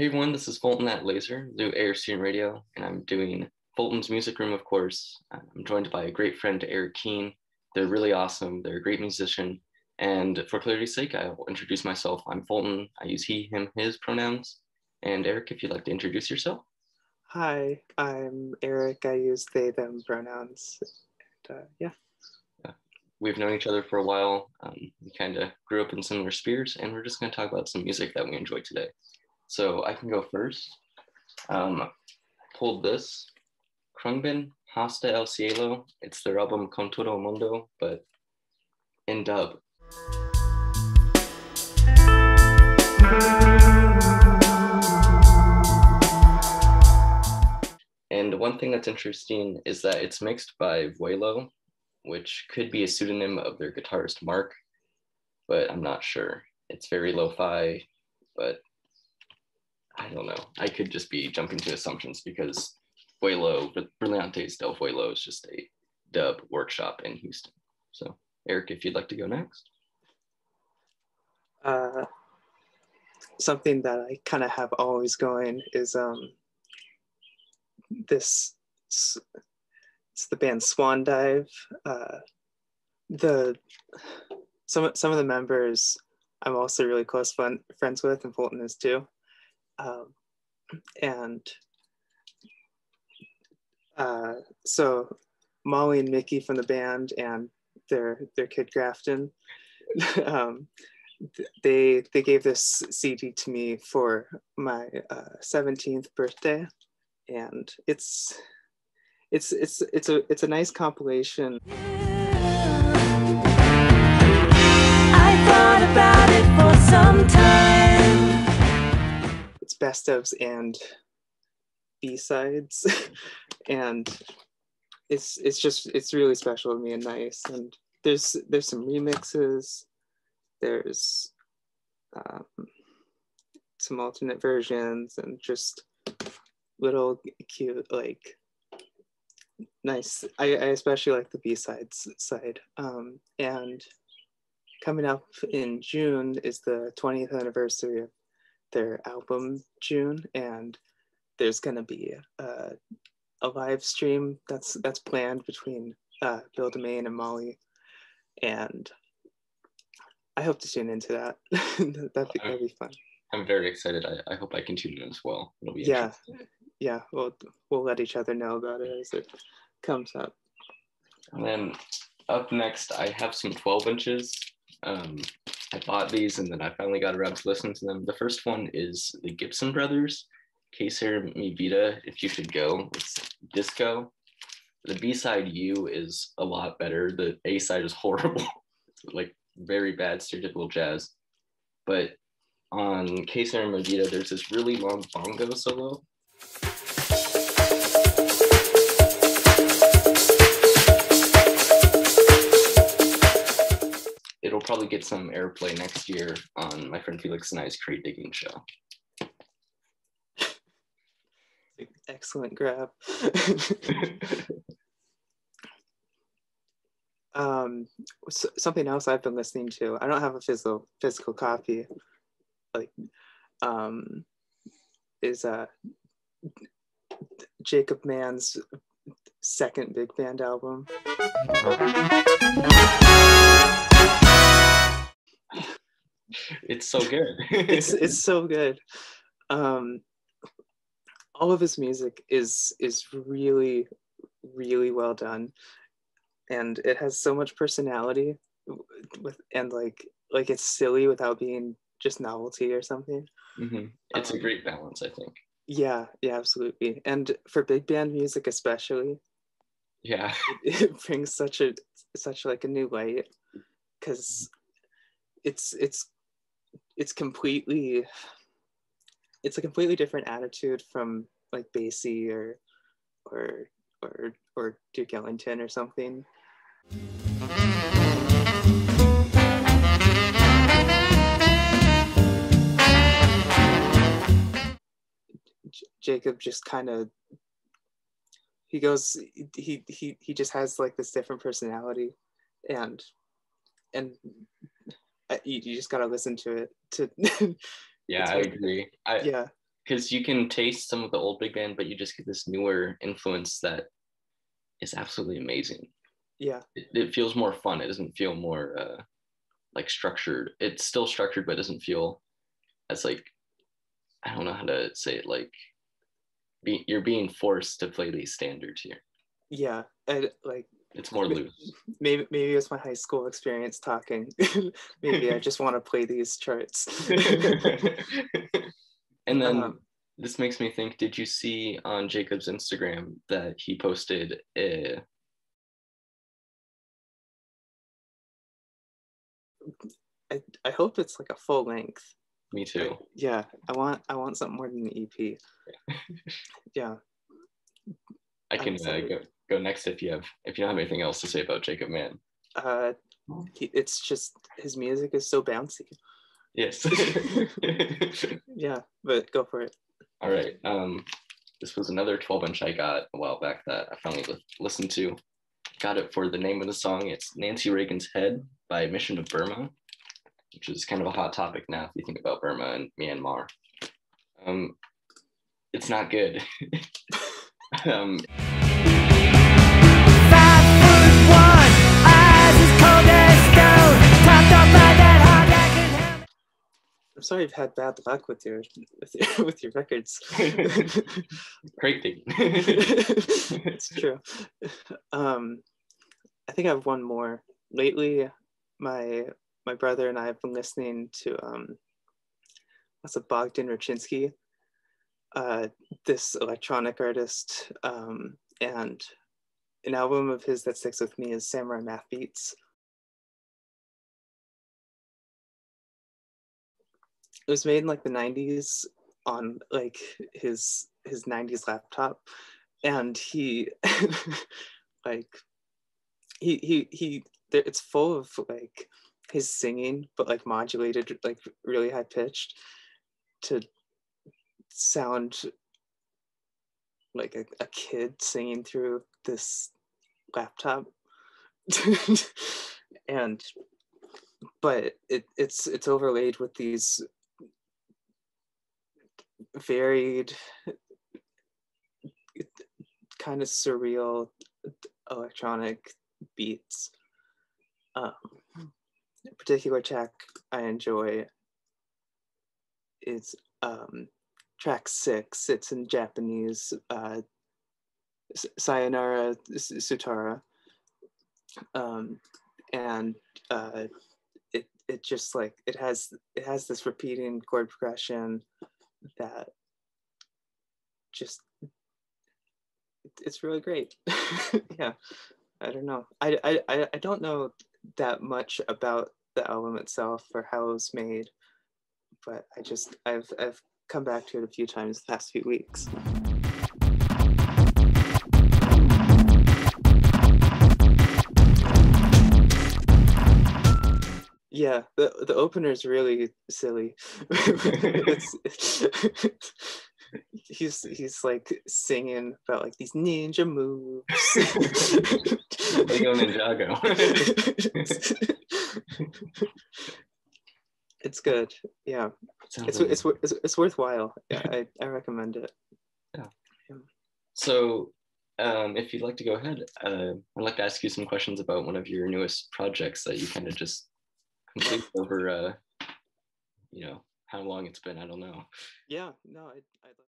Hey everyone, this is Fulton at Laser, Lute Air Student Radio, and I'm doing Fulton's Music Room, of course. I'm joined by a great friend, Eric Keane. They're really awesome. They're a great musician. And for clarity's sake, I will introduce myself. I'm Fulton. I use he, him, his pronouns. And Eric, if you'd like to introduce yourself. Hi, I'm Eric. I use they, them pronouns. And, We've known each other for a while. We kind of grew up in similar spheres, and we're just going to talk about some music that we enjoy today. So I can go first. Pulled this, Khruangbin, Hasta el Cielo. It's their album Con Todo El Mundo, but in dub. And one thing that's interesting is that it's mixed by Vuelo, which could be a pseudonym of their guitarist Mark, but I'm not sure. It's very lo-fi, but I don't know. I could just be jumping to assumptions because Vuelo, Brillantes del Vuelo is just a dub workshop in Houston. So Eric, if you'd like to go next. Something that I kind of have always going is it's the band Swan Dive. Some of the members I'm also really close friends with, and Fulton is too. So Molly and Mickey from the band and their kid Grafton, they gave this CD to me for my 17th birthday, and it's a nice compilation. I thought about it for some time. Best ofs and B-sides, and it's really special to me and nice. And there's some remixes, there's some alternate versions, and just little cute like nice. I especially like the B-sides side. And coming up in June is the 20th anniversary of their album June, and there's gonna be a live stream that's planned between Bill Domain and Molly, and I hope to tune into that. that'd be fun. I'm very excited. I hope I can tune in as well. It'll be interesting. Yeah, we'll let each other know about it as it comes up. And then up next, I have some 12 inches. I bought these and then I finally got around to listening to them. The first one is the Gibson Brothers, Quesera Mivita, If You Should Go. It's disco. The B-side U is a lot better. The A-side is horrible. It's like very bad stereotypical jazz. But on Quesera Mivita, there's this really long bongo solo. It'll probably get some airplay next year on my friend Felix and I's crate digging show. Excellent grab. Something else I've been listening to. I don't have a physical copy. Is Jacob Mann's second big band album. It's so good. it's so good. All of his music is really, really well done, and it has so much personality. And it's silly without being just novelty or something. Mm-hmm. It's a great balance, I think. Yeah, absolutely. And for big band music, especially, yeah, it brings such a new light, because it's a completely different attitude from like Basie or Duke Ellington or something. Jacob just kind of he just has like this different personality, and you just gotta listen to it. I agree. because you can taste some of the old big band, but you just get this newer influence that is absolutely amazing. Yeah, it feels more fun. It doesn't feel more like structured. It's still structured, but it doesn't feel as like, I don't know how to say it, like you're being forced to play these standards here. Yeah, and like it's more loose. Maybe it's my high school experience talking. Maybe I just want to play these charts. And then this makes me think, did you see on Jacob's Instagram that he posted I hope it's like a full length. Me too. Yeah, I want something more than an EP. Yeah. I can go next if you don't have anything else to say about Jacob Mann. It's just his music is so bouncy. Yes. Yeah, but go for it. All right. This was another 12-inch I got a while back that I finally listened to. Got it for the name of the song. It's Nancy Reagan's Head by Mission of Burma, which is kind of a hot topic now if you think about Burma and Myanmar. It's not good. I'm sorry I've had bad luck with your records. Great thing. It's true. I think I have one more. Lately, my brother and I have been listening to Bogdan Raczynski, this electronic artist, and an album of his that sticks with me is Samurai Math Beats. It was made in like the 90s on like his 90s laptop, and he like he it's full of like his singing, but like modulated, like really high pitched to sound like a kid singing through this laptop. And but it's overlaid with these varied, kind of surreal electronic beats. A particular track I enjoy is track 6. It's in Japanese, Sayonara Sutara, and it just like it has this repeating chord progression that just, it's really great. Yeah, I don't know. I don't know that much about the album itself or how it was made, but I've come back to it a few times the past few weeks. Yeah, the opener is really silly. He's like singing about like these ninja moves. They go Ninjago. It's good. Yeah, it's worthwhile. Yeah, I recommend it. Yeah. Yeah. So, if you'd like to go ahead, I'd like to ask you some questions about one of your newest projects that you kind of just complete over, how long it's been, I don't know. Yeah, no, I'd